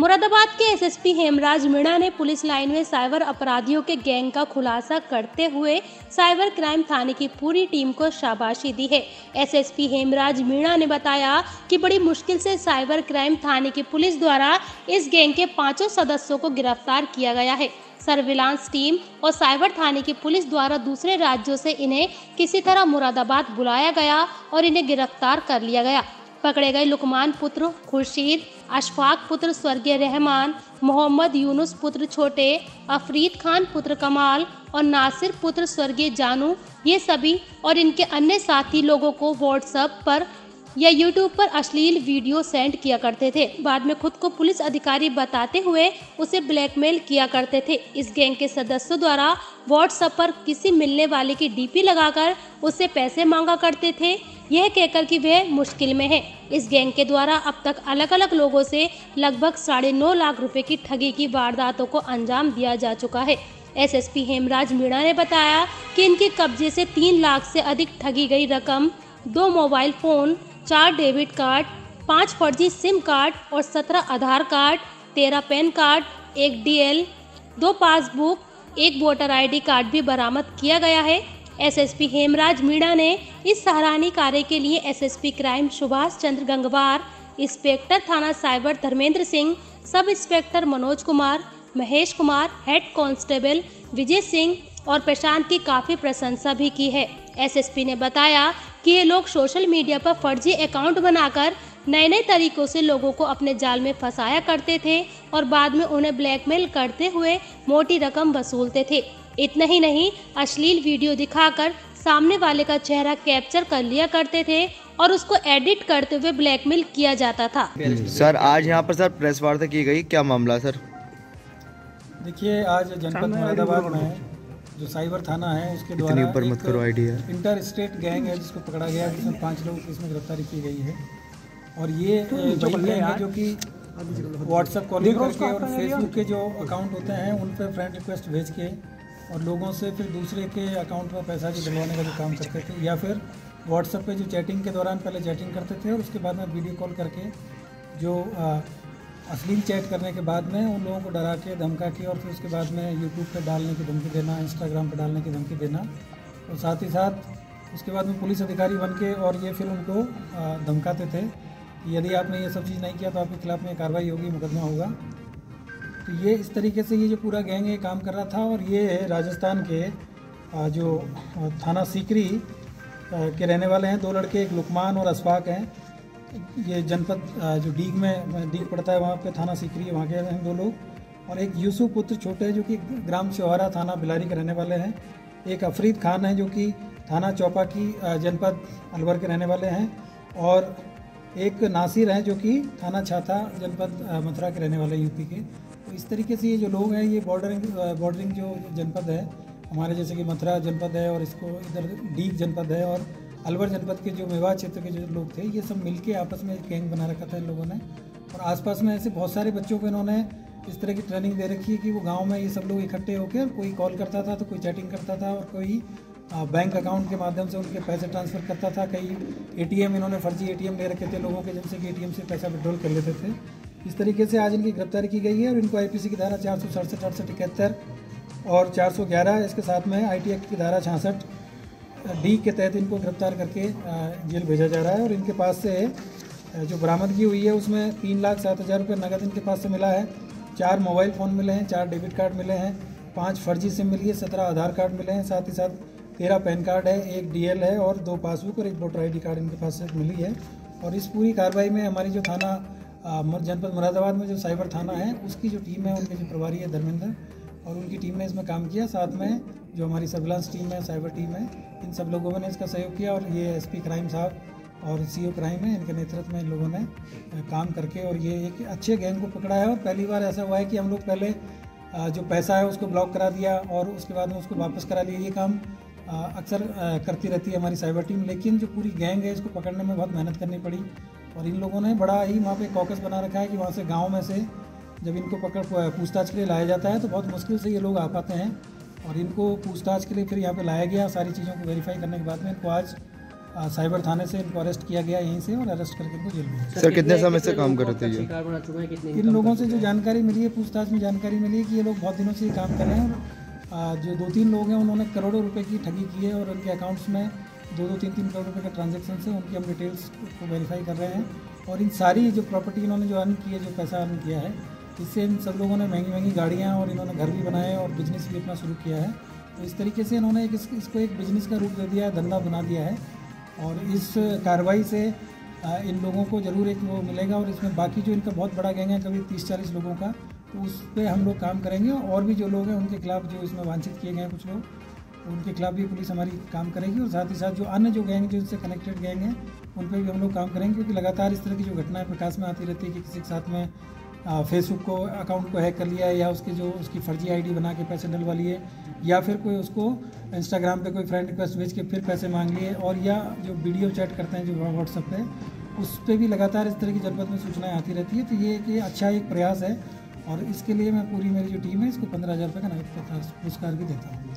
मुरादाबाद के एसएसपी हेमराज मीणा ने police line में साइबर अपराधियों के गैंग का खुलासा करते हुए साइबर क्राइम थाने की पूरी टीम को शाबाशी दी है। एसएसपी हेमराज मीणा ने बताया कि बड़ी मुश्किल से साइबर क्राइम थाने की पुलिस द्वारा इस गैंग के 5 सदस्यों को गिरफ्तार किया गया है। सर्विलांस टीम और साइबर थाने की पुलिस द्वारा दूसरे राज्यों से इन्हें किसी तरह मुरादाबाद बुलाया गया और इन्हें गिरफ्तार कर लिया गया। पकड़े गए लुकमान पुत्र खुर्शीद, अशफाक पुत्र स्वर्गीय रहमान, मोहम्मद यूनुस पुत्र छोटे, अफरीद खान पुत्र कमाल और नासिर पुत्र स्वर्गीय जानू, ये सभी और इनके अन्य साथी लोगों को व्हाट्सएप पर या यूट्यूब पर अश्लील वीडियो सेंड किया करते थे। बाद में खुद को पुलिस अधिकारी बताते हुए उसे ब्लैकमेल किया करते थे। इस गैंग के सदस्यों द्वारा व्हाट्सएप पर किसी मिलने वाले की डीपी लगाकर उससे पैसे मांगा करते थे, यह कहकर कि वह मुश्किल में है। इस गैंग के द्वारा अब तक अलग अलग लोगों से लगभग 9.5 लाख रुपए की ठगी की वारदातों को अंजाम दिया जा चुका है। एसएसपी हेमराज मीणा ने बताया कि इनके कब्जे से 3 लाख से अधिक ठगी गई रकम, 2 मोबाइल फोन, 4 डेबिट कार्ड, 5 फर्जी सिम कार्ड और 17 Aadhaar card, 13 PAN card, 1 DL, 2 passbook, 1 voter ID card भी बरामद किया गया है। एसएसपी हेमराज मीणा ने इस सराहनीय कार्य के लिए SSP crime Subhash Chandra Gangwar, inspector थाना cyber Dharmendra Singh, sub inspector Manoj Kumar, Mahesh Kumar, head constable Vijay Singh और प्रशांत की काफ़ी प्रशंसा भी की है। एसएसपी ने बताया कि ये लोग सोशल मीडिया पर फर्जी अकाउंट बनाकर नए नए तरीकों से लोगों को अपने जाल में फंसाया करते थे और बाद में उन्हें ब्लैकमेल करते हुए मोटी रकम वसूलते थे। इतना ही नहीं, अश्लील वीडियो दिखाकर सामने वाले का चेहरा कैप्चर कर लिया करते थे और उसको एडिट करते हुए ब्लैकमेल किया जाता था। सर आज यहाँ पर सर प्रेस वार्ता की गई, क्या मामला सर? देखिए आज जनपद मुरादाबाद में जो साइबर थाना है उसके द्वारा एक इंटर स्टेट गैंग है जिसको पकड़ा गया, जिसमें 5 लोग इसमें गिरफ्तारी की गई है। और ये है जो कि व्हाट्सएप कॉलिंग करके और फेसबुक के जो अकाउंट होते हैं उन पर फ्रेंड रिक्वेस्ट भेज के और लोगों से फिर दूसरे के अकाउंट में पैसा भी दिलवाने का जो काम करते थे, या फिर व्हाट्सएप पे जो चैटिंग के दौरान पहले चैटिंग करते थे और उसके बाद में वीडियो कॉल करके जो असली चैट करने के बाद में उन लोगों को डरा के धमका के और फिर उसके बाद में यूट्यूब पे डालने की धमकी देना, इंस्टाग्राम पे डालने की धमकी देना और साथ ही साथ उसके बाद में पुलिस अधिकारी बन के और ये फिर उनको धमकाते थे कि यदि आपने ये सब चीज़ नहीं किया तो आपके खिलाफ में कार्रवाई होगी, मुकदमा होगा। तो ये इस तरीके से ये जो पूरा गैंग है काम कर रहा था। और ये है राजस्थान के जो थाना सीकरी के रहने वाले हैं, 2 लड़के, एक लुकमान और अशफाक हैं। ये जनपद जो डीग में डीग पड़ता है वहाँ पे थाना सीकरी है, वहाँ के हैं 2 लोग। और एक यूसुफ पुत्र छोटे हैं जो कि ग्राम चौहरा थाना बिलारी के रहने वाले हैं। एक अफरीद खान है जो कि थाना चौपा की जनपद अलवर के रहने वाले हैं। और एक नासिर हैं जो कि थाना छाता जनपद मथुरा के रहने वाले हैं, यूपी के। तो इस तरीके से ये जो लोग हैं ये बॉर्डरिंग जो जनपद है हमारे, जैसे कि मथुरा जनपद है और इसको इधर डीग जनपद है और अलवर जनपद के जो मेवाड़ क्षेत्र के जो लोग थे, ये सब मिलके आपस में एक गैंग बना रखा था इन लोगों ने। और आसपास में ऐसे बहुत सारे बच्चों को इन्होंने इस तरह की ट्रेनिंग दे रखी है कि वो गांव में ये सब लोग इकट्ठे होकर कोई कॉल करता था तो कोई चैटिंग करता था और कोई बैंक अकाउंट के माध्यम से उनके पैसे ट्रांसफ़र करता था। कई ATM इन्होंने फर्जी ATM ले रखे थे लोगों के, जिनसे कि ATM से पैसा विड्रॉल कर लेते थे। इस तरीके से आज इनकी गिरफ्तारी की गई है और इनको IPC की धारा 467, 871 और 411, इसके साथ में IT एक्ट की धारा 66 डी के तहत इनको गिरफ्तार करके जेल भेजा जा रहा है। और इनके पास से जो बरामदगी हुई है उसमें 3,07,000 रुपये नकद इनके पास से मिला है, 4 मोबाइल फ़ोन मिले हैं, 4 डेबिट कार्ड मिले हैं, 5 फर्जी सिम मिली है, 17 आधार कार्ड मिले हैं, साथ ही साथ 13 पैन कार्ड है, 1 DL है और 2 पासबुक और 1 वोटर ID कार्ड इनके पास से मिली है। और इस पूरी कार्रवाई में हमारी जो थाना जनपद मुरादाबाद में जो साइबर थाना है उसकी जो टीम है, उनके जो प्रभारी है धर्मेंद्र, और उनकी टीम ने इसमें काम किया। साथ में जो हमारी सर्विलांस टीम है, साइबर टीम है, इन सब लोगों ने इसका सहयोग किया। और ये SP क्राइम साहब और CO क्राइम है, इनके नेतृत्व में इन लोगों ने काम करके और ये एक अच्छे गैंग को पकड़ा है। और पहली बार ऐसा हुआ है कि हम लोग पहले जो पैसा है उसको ब्लॉक करा दिया और उसके बाद में उसको वापस करा लिया। ये काम अक्सर करती रहती है हमारी साइबर टीम, लेकिन जो पूरी गैंग है इसको पकड़ने में बहुत मेहनत करनी पड़ी। और इन लोगों ने बड़ा ही वहाँ पर कॉकस बना रखा है कि वहाँ से गाँव में से जब इनको पकड़ पूछताछ के लिए लाया जाता है तो बहुत मुश्किल से ये लोग आ पाते हैं। और इनको पूछताछ के लिए फिर यहाँ पे लाया गया, सारी चीज़ों को वेरीफाई करने के बाद में इनको आज साइबर थाने से इनको अरेस्ट किया गया यहीं से और अरेस्ट करके इनको जेल में। सर कितने समय से काम कर रहे थे? इन लोगों से जो जानकारी मिली है, पूछताछ में जानकारी मिली है कि ये लोग बहुत दिनों से ये काम कर रहे हैं और जो 2-3 लोग हैं उन्होंने करोड़ों रुपए की ठगी की है और उनके अकाउंट्स में 2-3 करोड़ रुपये का ट्रांजेक्शन है। उनकी हम डिटेल्स को वेरीफाई कर रहे हैं और इन सारी जो प्रॉपर्टी इन्होंने जो अर्न की है, जो पैसा अर्न किया है, इससे इन सब लोगों ने महंगी गाड़ियाँ और इन्होंने घर भी बनाए और बिजनेस भी अपना शुरू किया है। तो इस तरीके से इन्होंने इसको एक बिजनेस का रूप दे दिया है, धंधा बना दिया है और इस कार्रवाई से इन लोगों को ज़रूर एक वो मिलेगा। और इसमें बाकी जो इनका बहुत बड़ा गैंग है, कभी 30-40 लोगों का, तो उस पर हम लोग काम करेंगे और भी जो लोग हैं उनके खिलाफ जो इसमें वांछित किए गए हैं कुछ लोग, उनके खिलाफ भी पुलिस हमारी काम करेगी और साथ ही साथ जो अन्य जो गैंग, जो इनसे कनेक्टेड गैंग हैं, उन पर भी हम लोग काम करेंगे क्योंकि लगातार इस तरह की जो घटनाएँ प्रकाश में आती रहती है कि किसी के साथ में फेसबुक को अकाउंट को हैक कर लिया है या उसकी फर्जी आईडी बना के पैसे डलवा लिए या फिर कोई उसको इंस्टाग्राम पे कोई फ्रेंड रिक्वेस्ट भेज के फिर पैसे मांग लिए और या जो वीडियो चैट करते हैं जो व्हाट्सएप पे, उस पे भी लगातार इस तरह की जनपद में सूचनाएं आती रहती है। तो ये कि अच्छा एक प्रयास है और इसके लिए मैं पूरी मेरी जो टीम है इसको 15,000 रुपये का नगद पुरस्कार भी देता हूँ।